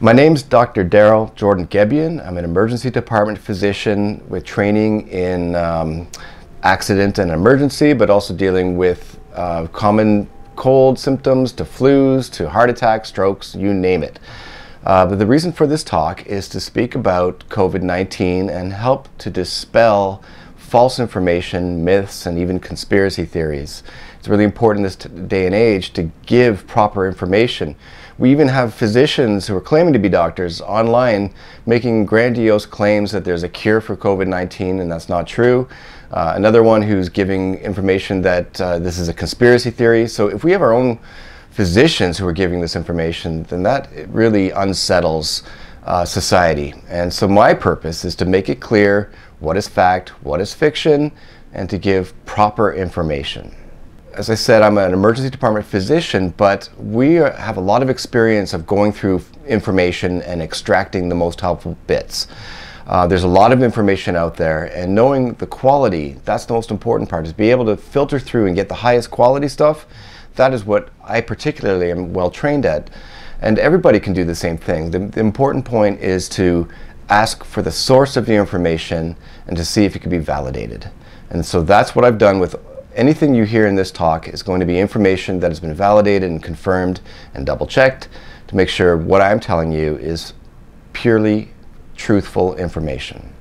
My name's Dr. Daryl Jordan Gebbian. I'm an emergency department physician with training in accident and emergency, but also dealing with common cold symptoms to flus, to heart attacks, strokes, you name it. But the reason for this talk is to speak about COVID-19 and help to dispel false information, myths, and even conspiracy theories. It's really important this day and age to give proper information. We even have physicians who are claiming to be doctors online making grandiose claims that there's a cure for COVID-19, and that's not true. Another one who's giving information that this is a conspiracy theory. So if we have our own physicians who are giving this information, then that really unsettles society. And so my purpose is to make it clear what is fact, what is fiction, and to give proper information. As I said, I'm an emergency department physician, but we have a lot of experience of going through information and extracting the most helpful bits. There's a lot of information out there, and knowing the quality, that's the most important part, is be able to filter through and get the highest quality stuff. That is what I particularly am well trained at, and everybody can do the same thing. The important point is to ask for the source of the information and to see if it can be validated. And so that's what I've done with anything you hear in this talk. Is going to be information that has been validated and confirmed and double checked to make sure what I'm telling you is purely truthful information.